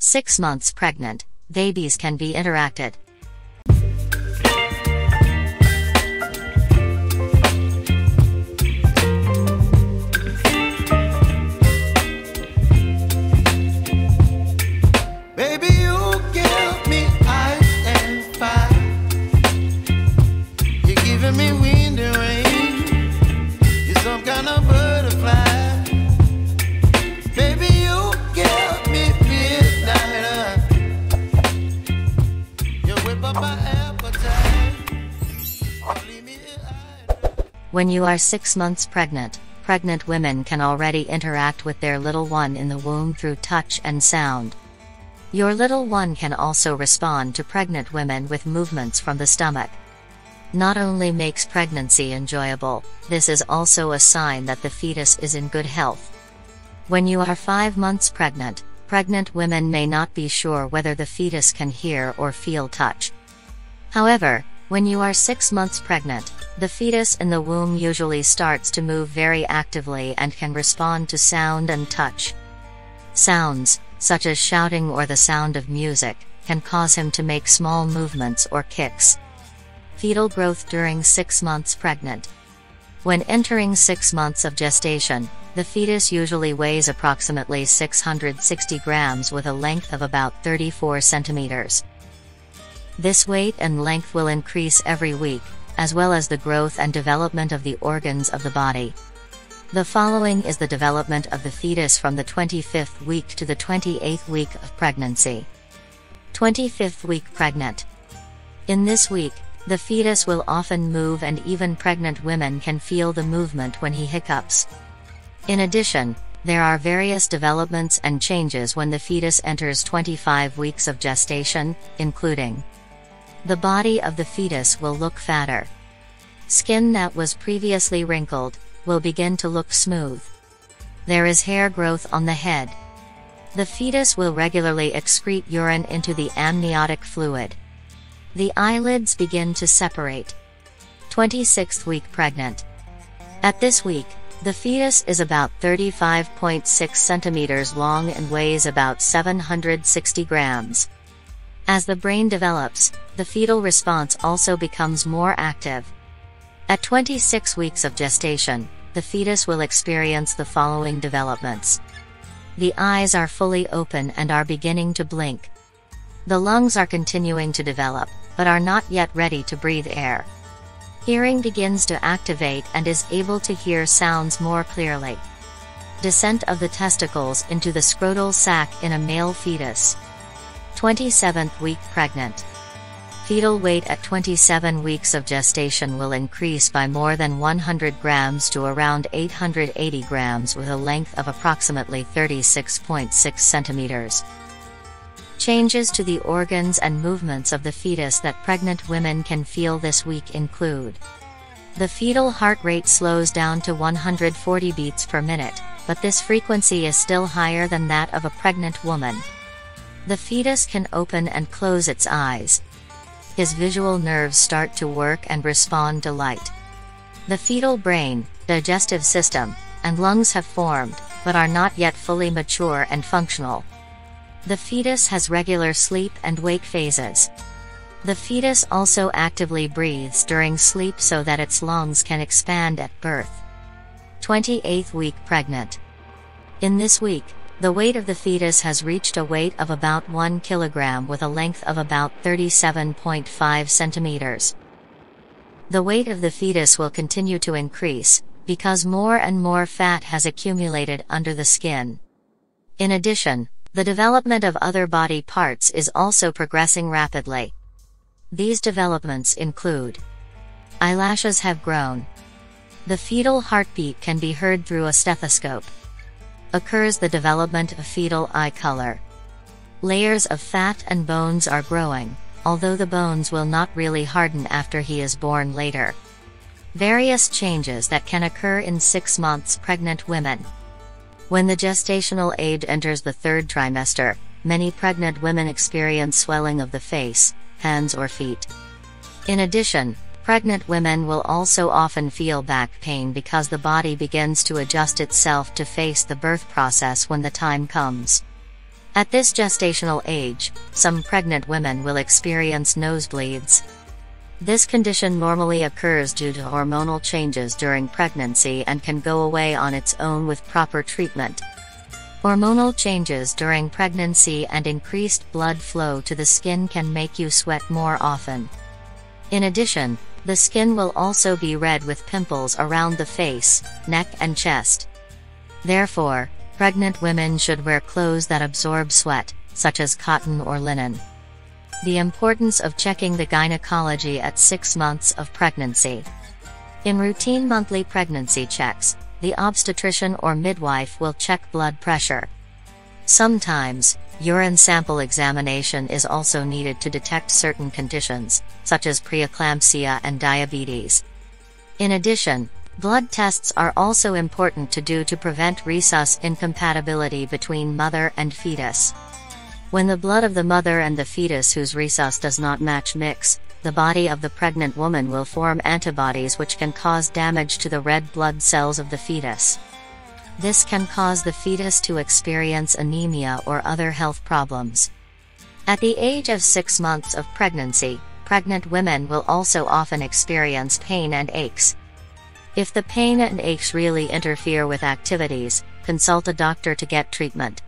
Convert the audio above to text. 6 months pregnant, babies can be interacted. When you are 6 months pregnant, pregnant women can already interact with their little one in the womb through touch and sound. Your little one can also respond to pregnant women with movements from the stomach. Not only makes pregnancy enjoyable, this is also a sign that the fetus is in good health. When you are 5 months pregnant, pregnant women may not be sure whether the fetus can hear or feel touch. However, when you are 6 months pregnant, the fetus in the womb usually starts to move very actively and can respond to sound and touch. Sounds, such as shouting or the sound of music, can cause him to make small movements or kicks. Fetal growth during 6 months pregnant. When entering 6 months of gestation, the fetus usually weighs approximately 660 grams with a length of about 34 centimeters. This weight and length will increase every week, as well as the growth and development of the organs of the body. The following is the development of the fetus from the 25th week to the 28th week of pregnancy. 25th week pregnant. In this week, the fetus will often move, and even pregnant women can feel the movement when he hiccups. In addition, there are various developments and changes when the fetus enters 25 weeks of gestation, including: the body of the fetus will look fatter. Skin that was previously wrinkled will begin to look smooth. There is hair growth on the head. The fetus will regularly excrete urine into the amniotic fluid. The eyelids begin to separate. 26th week pregnant. At this week, the fetus is about 35.6 centimeters long and weighs about 760 grams. As the brain develops, the fetal response also becomes more active. At 26 weeks of gestation, the fetus will experience the following developments. The eyes are fully open and are beginning to blink. The lungs are continuing to develop, but are not yet ready to breathe air. Hearing begins to activate and is able to hear sounds more clearly. Descent of the testicles into the scrotal sac in a male fetus. 27th week pregnant. Fetal weight at 27 weeks of gestation will increase by more than 100 grams to around 880 grams with a length of approximately 36.6 centimeters. Changes to the organs and movements of the fetus that pregnant women can feel this week include: the fetal heart rate slows down to 140 beats per minute, but this frequency is still higher than that of a pregnant woman. The fetus can open and close its eyes. His visual nerves start to work and respond to light. The fetal brain, digestive system, and lungs have formed, but are not yet fully mature and functional. The fetus has regular sleep and wake phases. The fetus also actively breathes during sleep so that its lungs can expand at birth. 28th week pregnant. In this week, the weight of the fetus has reached a weight of about 1 kilogram with a length of about 37.5 centimeters. The weight of the fetus will continue to increase, because more and more fat has accumulated under the skin. In addition, the development of other body parts is also progressing rapidly. These developments include: eyelashes have grown. The fetal heartbeat can be heard through a stethoscope. Occurs the development of fetal eye color. Layers of fat and bones are growing, although the bones will not really harden after he is born later. Various changes that can occur in 6 months pregnant women. When the gestational age enters the third trimester, many pregnant women experience swelling of the face, hands or feet. In addition, pregnant women will also often feel back pain because the body begins to adjust itself to face the birth process when the time comes. At this gestational age, some pregnant women will experience nosebleeds. This condition normally occurs due to hormonal changes during pregnancy and can go away on its own with proper treatment. Hormonal changes during pregnancy and increased blood flow to the skin can make you sweat more often. In addition, the skin will also be red with pimples around the face, neck and chest. Therefore, pregnant women should wear clothes that absorb sweat, such as cotton or linen. The importance of checking the gynecology at 6 months of pregnancy. In routine monthly pregnancy checks, the obstetrician or midwife will check blood pressure. Sometimes, urine sample examination is also needed to detect certain conditions, such as preeclampsia and diabetes. In addition, blood tests are also important to do to prevent rhesus incompatibility between mother and fetus. When the blood of the mother and the fetus whose rhesus does not match mix, the body of the pregnant woman will form antibodies which can cause damage to the red blood cells of the fetus. This can cause the fetus to experience anemia or other health problems. At the age of 6 months of pregnancy, pregnant women will also often experience pain and aches. If the pain and aches really interfere with activities, consult a doctor to get treatment.